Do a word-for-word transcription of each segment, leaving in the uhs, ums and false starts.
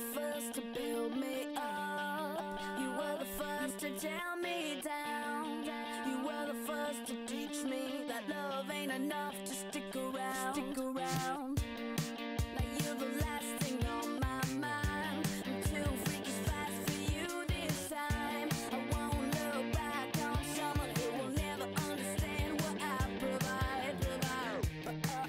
the first to build me up. You were the first to tear me down. You were the first to teach me that love ain't enough to stick around. Stick around. Now you're the last thing on my mind. I'm too freaky fast for you this time. I won't look back on someone who will never understand what I provide. But oh, oh.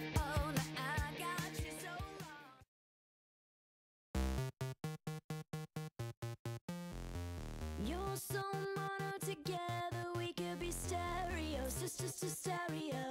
You're so mono, together we could be stereo, sisters to stereo,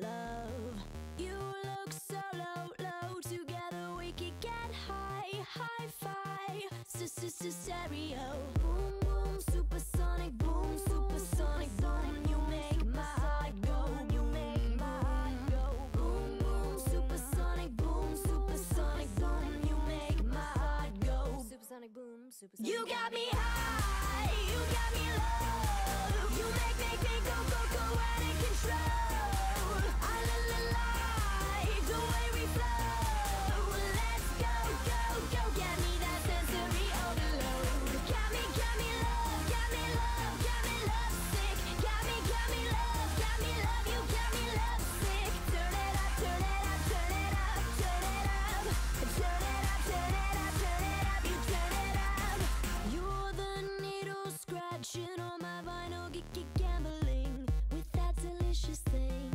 love. You look so low, low, together we could get high, hi-fi, sisters to stereo. Boom, boom, supersonic, boom, supersonic, boom, you make my heart go, you make my heart go. Boom, boom, supersonic, boom, supersonic, boom, you make my heart go. Supersonic, boom, supersonic. You got me high. You got me low. You make, make, make, go, go, go out of control. I like the way we flow. Let's go, go, go. Get me that sensory overload. Got me, got me love, got me love, got me love sick. Got me, got me love, got me love. You got me love sick. Turn it up, turn it up, turn it up, turn it up, turn it up, turn it up, turn it up. You turn it up. You're the scratching on my vinyl, g-g-gambling with that delicious thing.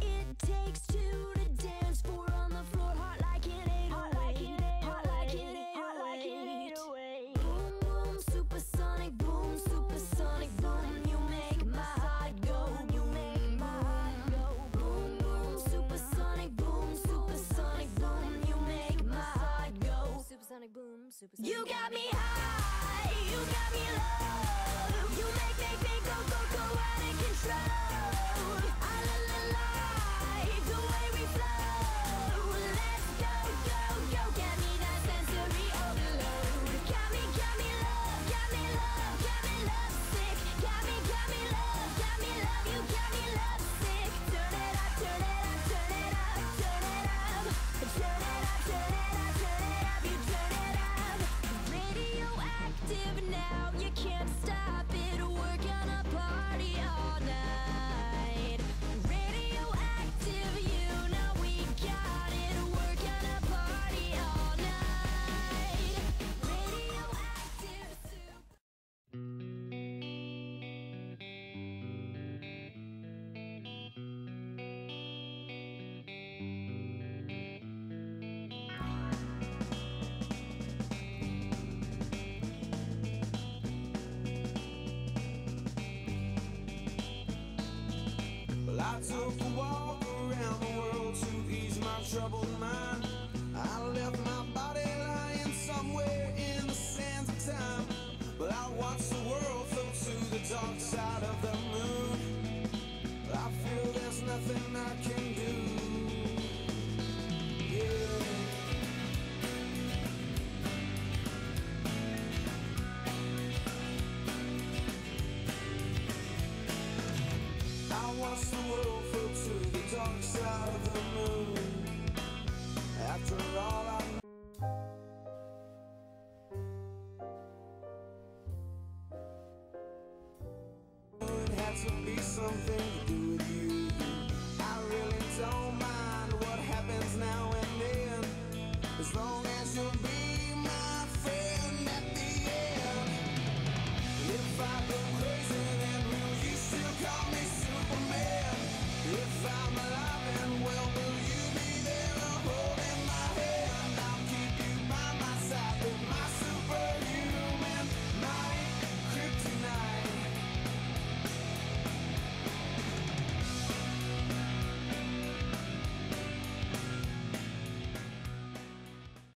It takes two to dance, four on the floor, hot like an eight oh eight, hot like an eight oh eight, hot like an eight oh eight, hot like an eight oh eight. Boom, boom, supersonic, boom, supersonic, boom, you make my heart go, you make my heart go. Boom, boom, supersonic, boom, supersonic, boom, you make my heart go. Supersonic, boom, supersonic. You got me high. You got me low. You make, make, make, go, go, go out of control. I like the way we flow. Let's go, go, go. Get me that sensory overload. Got me, got me love, got me love, got me love sick. Got me, got me love, got me love. You got me love sick. Turn it up, turn it up, turn it up, turn it up, turn it up, turn it up, turn it up. You turn it up. Radioactive. Now you can't stop it. We're gonna party all night. Radioactive, you know we got it. We're gonna party all night. Radioactive I took a walk around the world to ease my troubled mind. I left my body lying somewhere in the sands of time. But I watched the world flow to the dark side of the moon. I feel there's nothing I can do. Yeah. I watched the world dark side of the moon. After all I know. It had to be something to do with you. I really don't mind what happens now and then, as long as you'll be my friend at the end. If I go crazy, then will you still call me Superman? If I'm alive and well, will you?